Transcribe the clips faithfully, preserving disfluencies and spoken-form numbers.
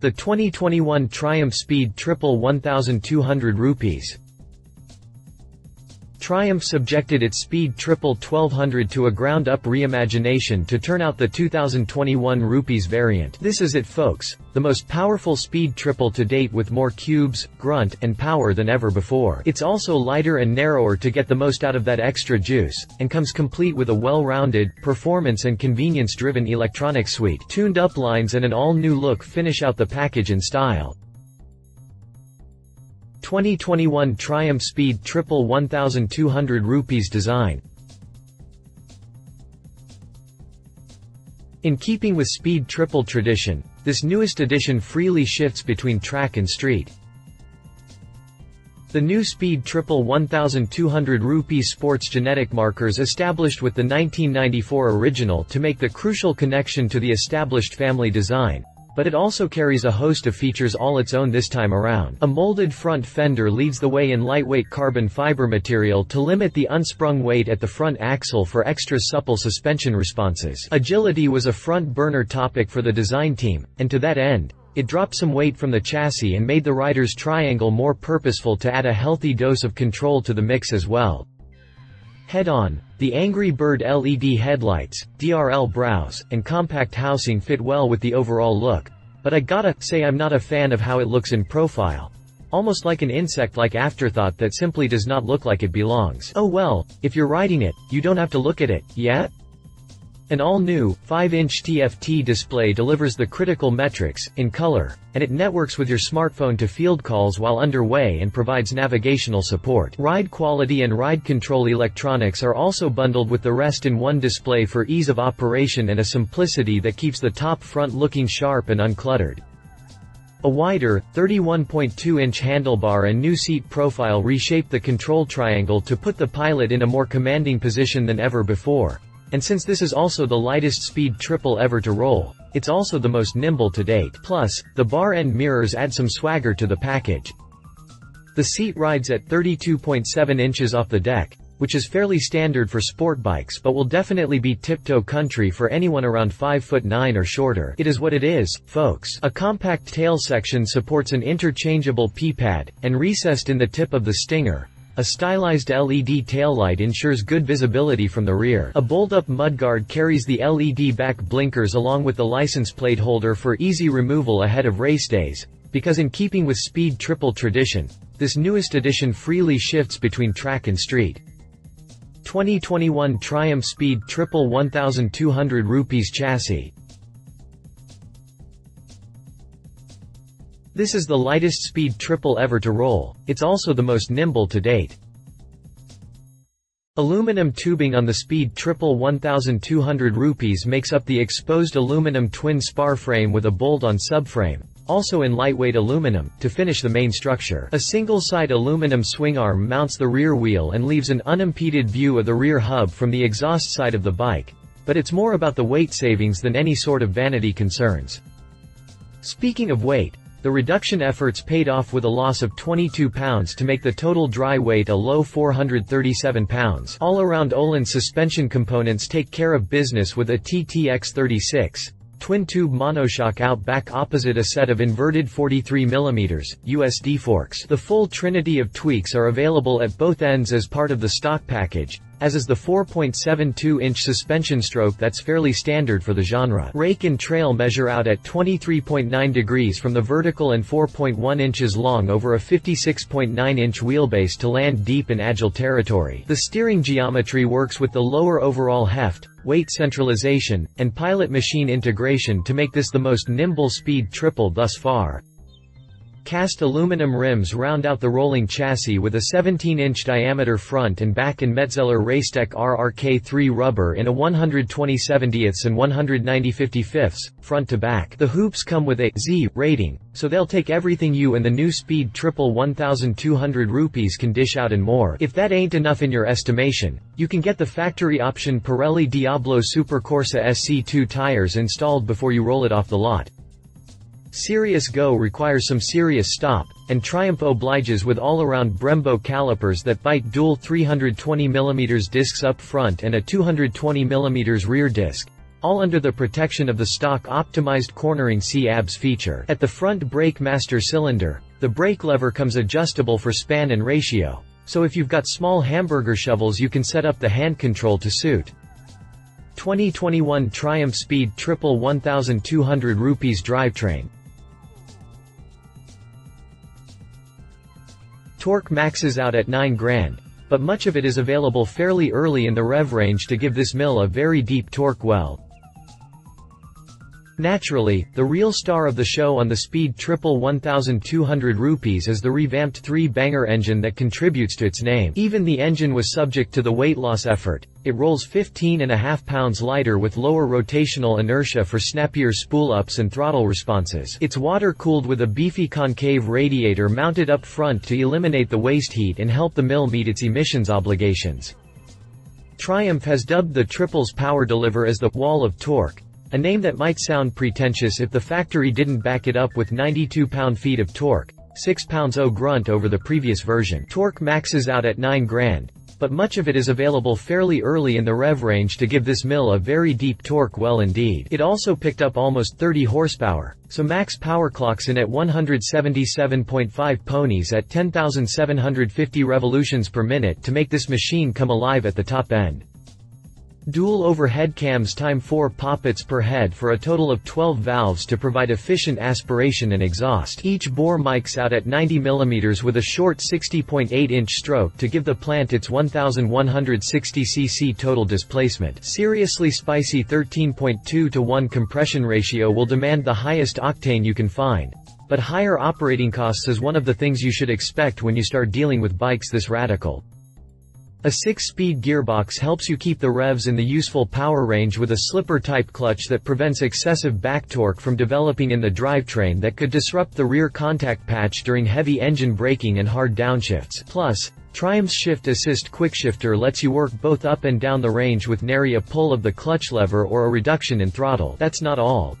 The twenty twenty-one Triumph Speed Triple twelve hundred rupees. Triumph subjected its Speed Triple twelve hundred to a ground-up reimagination to turn out the two thousand twenty-one rupees variant. This is it, folks, the most powerful Speed Triple to date, with more cubes, grunt, and power than ever before. It's also lighter and narrower to get the most out of that extra juice, and comes complete with a well-rounded, performance and convenience-driven electronic suite. Tuned up lines and an all-new look finish out the package in style. twenty twenty-one Triumph Speed Triple twelve hundred rupees design. In keeping with Speed Triple tradition, this newest edition freely shifts between track and street. The new Speed Triple twelve hundred rupees sports genetic markers established with the nineteen ninety-four original to make the crucial connection to the established family design. But it also carries a host of features all its own this time around. A molded front fender leads the way in lightweight carbon fiber material to limit the unsprung weight at the front axle for extra supple suspension responses. Agility was a front burner topic for the design team, and to that end, it dropped some weight from the chassis and made the rider's triangle more purposeful to add a healthy dose of control to the mix as well. Head-on, the Angry Bird L E D headlights, D R L brows, and compact housing fit well with the overall look, but I gotta say I'm not a fan of how it looks in profile. Almost like an insect-like afterthought that simply does not look like it belongs. Oh well, if you're riding it, you don't have to look at it, yeah? An all-new, five inch T F T display delivers the critical metrics, in color, and it networks with your smartphone to field calls while underway and provides navigational support. Ride quality and ride control electronics are also bundled with the rest in one display for ease of operation and a simplicity that keeps the top front looking sharp and uncluttered. A wider, thirty-one point two inch handlebar and new seat profile reshape the control triangle to put the pilot in a more commanding position than ever before. And since this is also the lightest Speed Triple ever to roll, it's also the most nimble to date. Plus, the bar end mirrors add some swagger to the package. The seat rides at thirty-two point seven inches off the deck, which is fairly standard for sport bikes but will definitely be tiptoe country for anyone around five foot nine or shorter. It is what it is, folks. A compact tail section supports an interchangeable P-pad, and recessed in the tip of the stinger, a stylized L E D taillight ensures good visibility from the rear. A bolt-up mudguard carries the L E D back blinkers along with the license plate holder for easy removal ahead of race days, because in keeping with Speed Triple tradition, this newest edition freely shifts between track and street. twenty twenty-one Triumph Speed Triple twelve hundred rupees chassis. This is the lightest Speed Triple ever to roll. It's also the most nimble to date. Aluminum tubing on the Speed Triple twelve hundred rupees makes up the exposed aluminum twin spar frame with a bolt-on subframe, also in lightweight aluminum, to finish the main structure. A single-side aluminum swingarm mounts the rear wheel and leaves an unimpeded view of the rear hub from the exhaust side of the bike, but it's more about the weight savings than any sort of vanity concerns. Speaking of weight, the reduction efforts paid off with a loss of twenty-two pounds to make the total dry weight a low four hundred thirty-seven pounds. All-around Öhlins suspension components take care of business with a T T X thirty-six, twin-tube monoshock out back opposite a set of inverted forty-three millimeter, U S D forks. The full trinity of tweaks are available at both ends as part of the stock package, as is the four point seven two inch suspension stroke that's fairly standard for the genre. Rake and trail measure out at twenty-three point nine degrees from the vertical and four point one inches long over a fifty-six point nine inch wheelbase to land deep in agile territory. The steering geometry works with the lower overall heft, weight centralization, and pilot-machine integration to make this the most nimble Speed Triple thus far. Cast aluminum rims round out the rolling chassis with a seventeen inch diameter front and back in Metzeler Racetech R R K three rubber in a one hundred twenty seventy-ths and one hundred ninety fifty-fifths, front to back. The hoops come with a Z rating, so they'll take everything you and the new Speed Triple twelve hundred rupees can dish out and more. If that ain't enough in your estimation, you can get the factory option Pirelli Diablo Super Corsa S C two tires installed before you roll it off the lot. Serious go requires some serious stop, and Triumph obliges with all-around Brembo calipers that bite dual three hundred twenty millimeter discs up front and a two hundred twenty millimeter rear disc, all under the protection of the stock-optimized cornering C A B S feature. At the front brake master cylinder, the brake lever comes adjustable for span and ratio, so if you've got small hamburger shovels you can set up the hand control to suit. twenty twenty-one Triumph Speed Triple twelve hundred Rupees drivetrain. Torque maxes out at nine grand, but much of it is available fairly early in the rev range to give this mill a very deep torque well. Naturally, the real star of the show on the Speed Triple twelve hundred Rupees is the revamped three-banger engine that contributes to its name. Even the engine was subject to the weight loss effort. It rolls fifteen and a half pounds lighter with lower rotational inertia for snappier spool-ups and throttle responses. It's water-cooled with a beefy concave radiator mounted up front to eliminate the waste heat and help the mill meet its emissions obligations. Triumph has dubbed the Triple's power deliver as the "wall of torque," a name that might sound pretentious if the factory didn't back it up with ninety-two pound-feet of torque, six pounds-oh grunt over the previous version. Torque maxes out at nine grand, but much of it is available fairly early in the rev range to give this mill a very deep torque well indeed. It also picked up almost thirty horsepower, so max power clocks in at one hundred seventy-seven point five ponies at ten thousand seven hundred fifty revolutions per minute to make this machine come alive at the top end. Dual overhead cams times four poppets per head for a total of twelve valves to provide efficient aspiration and exhaust. Each bore mics out at ninety millimeters with a short sixty point eight inch stroke to give the plant its one thousand one hundred sixty c c total displacement. Seriously spicy thirteen point two to one compression ratio will demand the highest octane you can find, but higher operating costs is one of the things you should expect when you start dealing with bikes this radical. A six-speed gearbox helps you keep the revs in the useful power range with a slipper-type clutch that prevents excessive back torque from developing in the drivetrain that could disrupt the rear contact patch during heavy engine braking and hard downshifts. Plus, Triumph's Shift Assist Quickshifter lets you work both up and down the range with nary a pull of the clutch lever or a reduction in throttle. That's not all.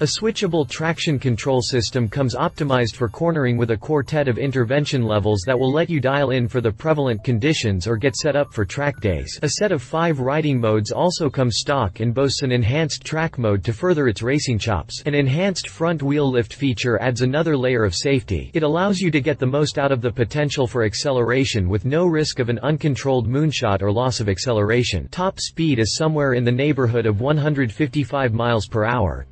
A switchable traction control system comes optimized for cornering with a quartet of intervention levels that will let you dial in for the prevalent conditions or get set up for track days. A set of five riding modes also comes stock and boasts an enhanced track mode to further its racing chops. An enhanced front wheel lift feature adds another layer of safety. It allows you to get the most out of the potential for acceleration with no risk of an uncontrolled moonshot or loss of acceleration. Top speed is somewhere in the neighborhood of one hundred fifty-five miles per hour.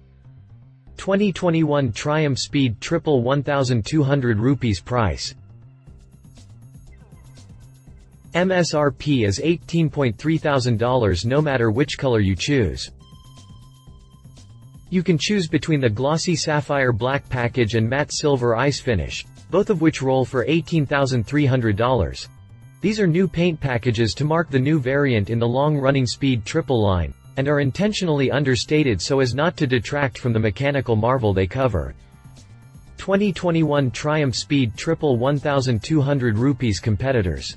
twenty twenty-one Triumph Speed Triple twelve hundred Rupees price. M S R P is eighteen point three thousand dollars no matter which color you choose. You can choose between the glossy sapphire black package and matte silver ice finish, both of which roll for eighteen thousand three hundred dollars. These are new paint packages to mark the new variant in the long-running Speed Triple line, and are intentionally understated so as not to detract from the mechanical marvel they cover. twenty twenty-one Triumph Speed Triple twelve hundred Rupees competitors.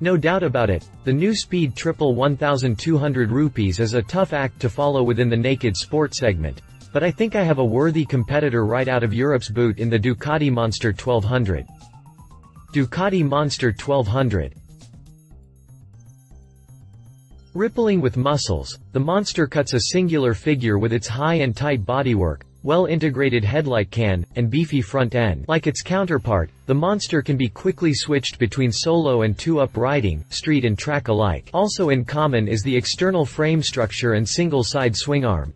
No doubt about it, the new Speed Triple twelve hundred Rupees is a tough act to follow within the naked sport segment, but I think I have a worthy competitor right out of Europe's boot in the Ducati Monster twelve hundred. Ducati Monster twelve hundred. Rippling with muscles, the Monster cuts a singular figure with its high and tight bodywork, well-integrated headlight can, and beefy front end. Like its counterpart, the Monster can be quickly switched between solo and two-up riding, street and track alike. Also in common is the external frame structure and single side swing arm.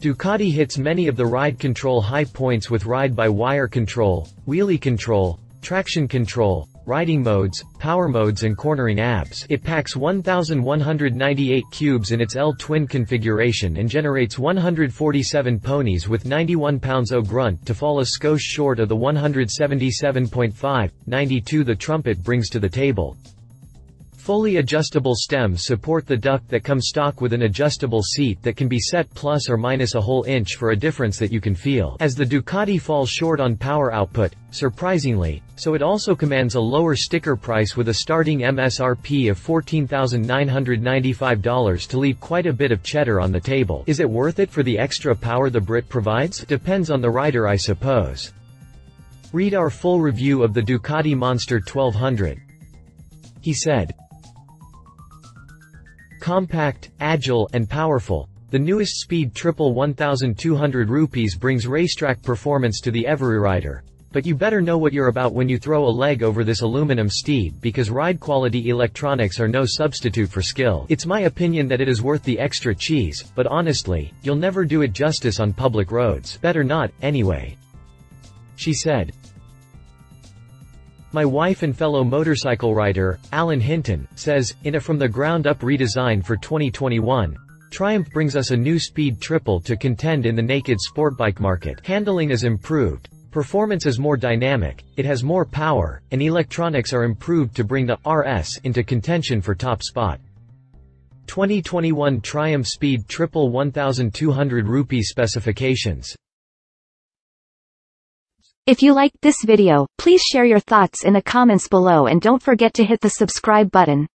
Ducati hits many of the ride control high points with ride-by-wire control, wheelie control, traction control, riding modes, power modes and cornering A B S. It packs one thousand one hundred ninety-eight cubes in its L-twin configuration and generates one hundred forty-seven ponies with ninety-one pounds-oh grunt to fall a skosh short of the one hundred seventy-seven point five, ninety-two the Trumpet brings to the table. Fully adjustable stems support the duct that comes stock with an adjustable seat that can be set plus or minus a whole inch for a difference that you can feel. As the Ducati falls short on power output, surprisingly, so it also commands a lower sticker price with a starting M S R P of fourteen thousand nine hundred ninety-five dollars to leave quite a bit of cheddar on the table. Is it worth it for the extra power the Brit provides? Depends on the rider, I suppose. Read our full review of the Ducati Monster twelve hundred. He said. Compact, agile, and powerful, the newest Speed Triple twelve hundred rupees brings racetrack performance to the everyrider. But you better know what you're about when you throw a leg over this aluminum steed, because ride quality electronics are no substitute for skill. It's my opinion that it is worth the extra cheese, but honestly, you'll never do it justice on public roads. Better not, anyway. She said. My wife and fellow motorcycle rider, Alan Hinton, says, in a from-the-ground-up redesign for twenty twenty-one, Triumph brings us a new Speed Triple to contend in the naked sportbike market. Handling is improved. Performance is more dynamic, it has more power, and electronics are improved to bring the R S into contention for top spot. twenty twenty-one Triumph Speed Triple twelve hundred rupee specifications. If you liked this video, please share your thoughts in the comments below and don't forget to hit the subscribe button.